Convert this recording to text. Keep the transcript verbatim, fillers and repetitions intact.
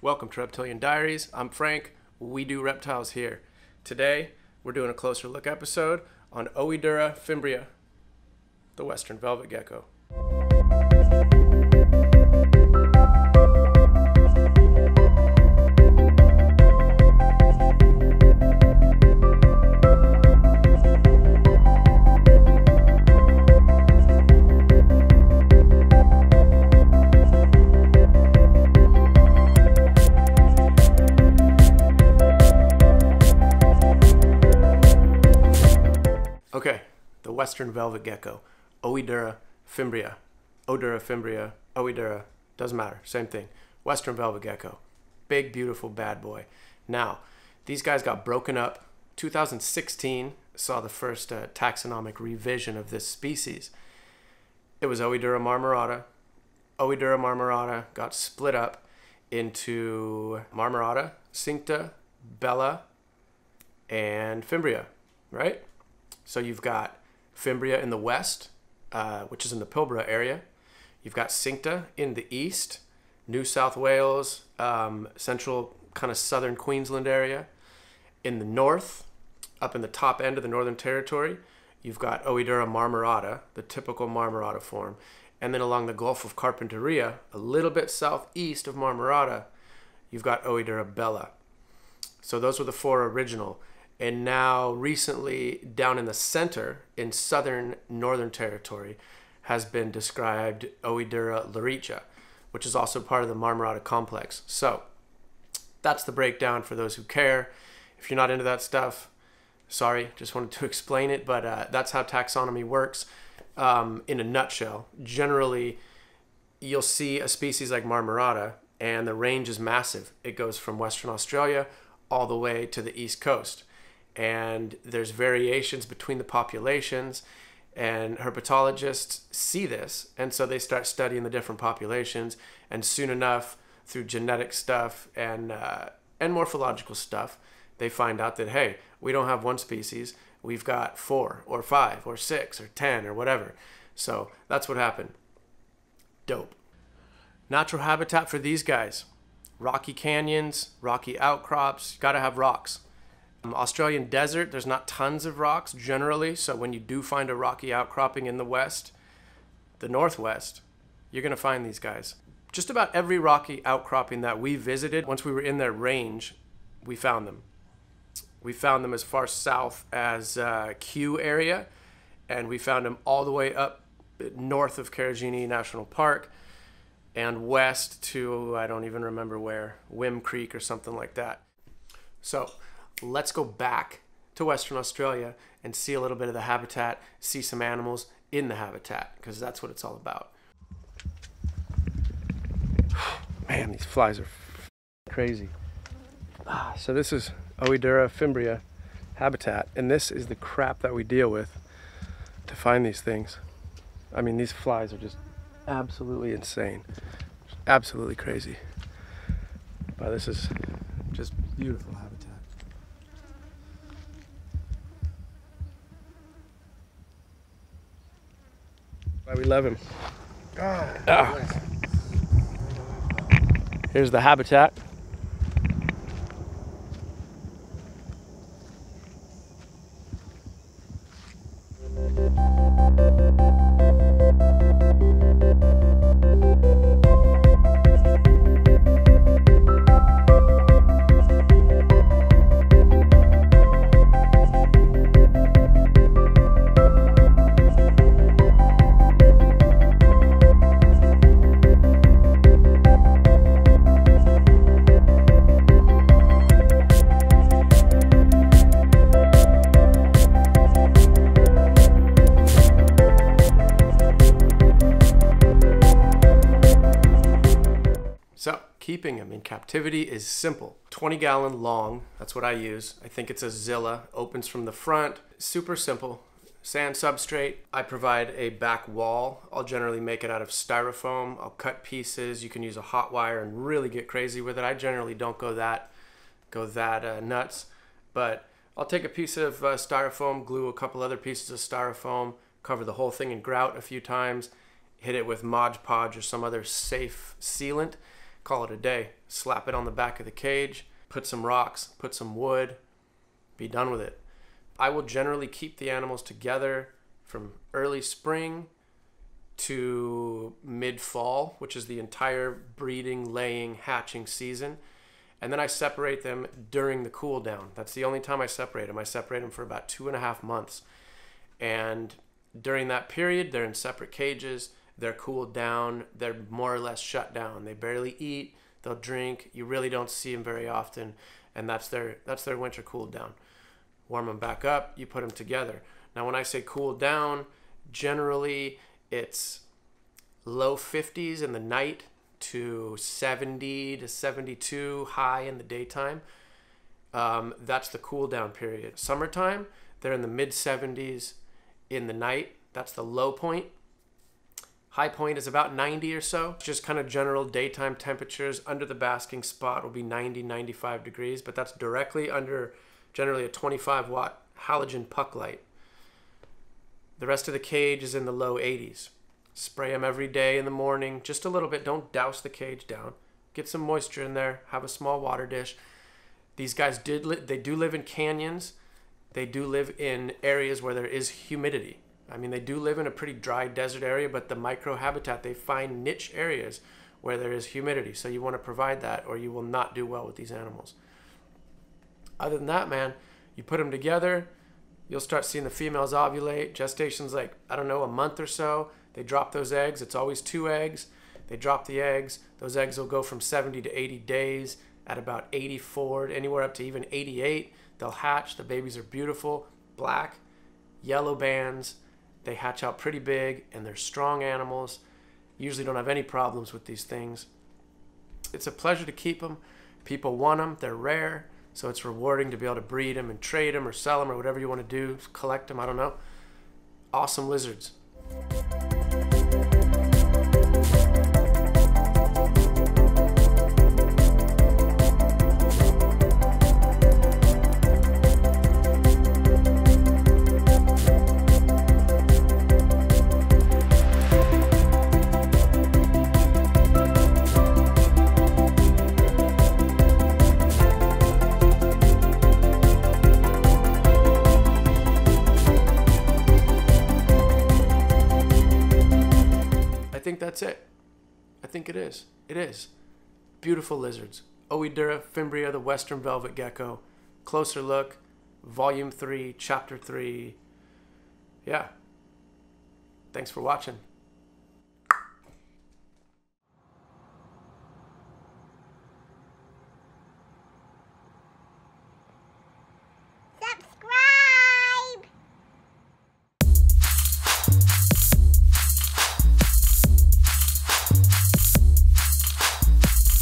Welcome to Reptilian Diaries. I'm Frank. We do reptiles here. Today, we're doing a closer look episode on Oedura fimbria, the Western Velvet Gecko. Okay, the Western Velvet Gecko, Oedura fimbria, Oedura fimbria, Oedura, doesn't matter, same thing. Western Velvet Gecko, big, beautiful bad boy. Now, these guys got broken up. two thousand sixteen saw the first uh, taxonomic revision of this species. It was Oedura marmorata. Oedura marmorata got split up into marmorata, cincta, bella, and fimbria, right? So you've got fimbria in the west, uh, which is in the Pilbara area. You've got cincta in the east, New South Wales, um, central kind of southern Queensland area. In the north, up in the top end of the Northern Territory, you've got Oedura marmorata, the typical marmorata form. And then along the Gulf of Carpentaria, a little bit southeast of marmorata, you've got Oedura bella. So those were the four original. And now recently down in the center in southern Northern Territory has been described Oedura larica, which is also part of the marmorata complex. So that's the breakdown for those who care. If you're not into that stuff, sorry, just wanted to explain it, but uh, that's how taxonomy works um, in a nutshell. Generally, you'll see a species like marmorata and the range is massive. It goes from Western Australia all the way to the East Coast. And there's variations between the populations, and herpetologists see this, and so they start studying the different populations, and soon enough, through genetic stuff and, uh, and morphological stuff, they find out that, hey, we don't have one species, we've got four, or five, or six, or ten, or whatever. So that's what happened. Dope. Natural habitat for these guys. Rocky canyons, rocky outcrops, gotta have rocks. Australian desert, there's not tons of rocks generally, so when you do find a rocky outcropping in the west, the northwest, you're going to find these guys. Just about every rocky outcropping that we visited, once we were in their range, we found them. We found them as far south as uh, Kew area, and we found them all the way up north of Karajini National Park and west to, I don't even remember where, Wim Creek or something like that. So let's go back to Western Australia and see a little bit of the habitat, see some animals in the habitat, because that's what it's all about. Man, these flies are crazy. Ah, so this is Oedura fimbria habitat, and this is the crap that we deal with to find these things. I mean, these flies are just absolutely insane, absolutely crazy. But this is just beautiful habitat. Why we love him. God, ah. Nice. Here's the habitat. Keeping them in captivity is simple. twenty gallon long, that's what I use. I think it's a Zilla, opens from the front. Super simple, sand substrate. I provide a back wall. I'll generally make it out of styrofoam. I'll cut pieces. You can use a hot wire and really get crazy with it. I generally don't go that, go that uh, nuts, but I'll take a piece of uh, styrofoam, glue a couple other pieces of styrofoam, cover the whole thing in grout a few times, hit it with Mod Podge or some other safe sealant, call it a day. Slap it on the back of the cage, put some rocks, put some wood, be done with it. I will generally keep the animals together from early spring to mid-fall, which is the entire breeding, laying, hatching season. And then I separate them during the cool down. That's the only time I separate them. I separate them for about two and a half months. And during that period, they're in separate cages. They're cooled down. They're more or less shut down. They barely eat. They'll drink. You really don't see them very often. And that's their, that's their winter cooled down. Warm them back up. You put them together. Now, when I say cooled down, generally it's low fifties in the night to seventy to seventy-two, high in the daytime. Um, that's the cool down period. Summertime, they're in the mid seventies in the night. That's the low point. High point is about ninety or so. Just kind of general daytime temperatures. Under the basking spot will be ninety, ninety-five degrees, but that's directly under generally a twenty-five watt halogen puck light. The rest of the cage is in the low eighties. Spray them every day in the morning, just a little bit. Don't douse the cage down. Get some moisture in there. Have a small water dish. These guys did li they do live in canyons. They do live in areas where there is humidity. I mean, they do live in a pretty dry desert area, but the microhabitat, they find niche areas where there is humidity. So you want to provide that, or you will not do well with these animals. Other than that, man, you put them together, you'll start seeing the females ovulate. Gestation's like, I don't know, a month or so. They drop those eggs. It's always two eggs. They drop the eggs. Those eggs will go from seventy to eighty days. At about eighty-four, anywhere up to even eighty-eight, they'll hatch. The babies are beautiful, black, yellow bands. They hatch out pretty big, and they're strong animals. Usually don't have any problems with these things. It's a pleasure to keep them. People want them. They're rare, so it's rewarding to be able to breed them and trade them or sell them or whatever you want to do, collect them, I don't know. Awesome lizards. I think that's it. I think it is. It is. Beautiful lizards. Oedura fimbria, the Western Velvet Gecko. Closer Look, Volume three, Chapter three. Yeah. Thanks for watching.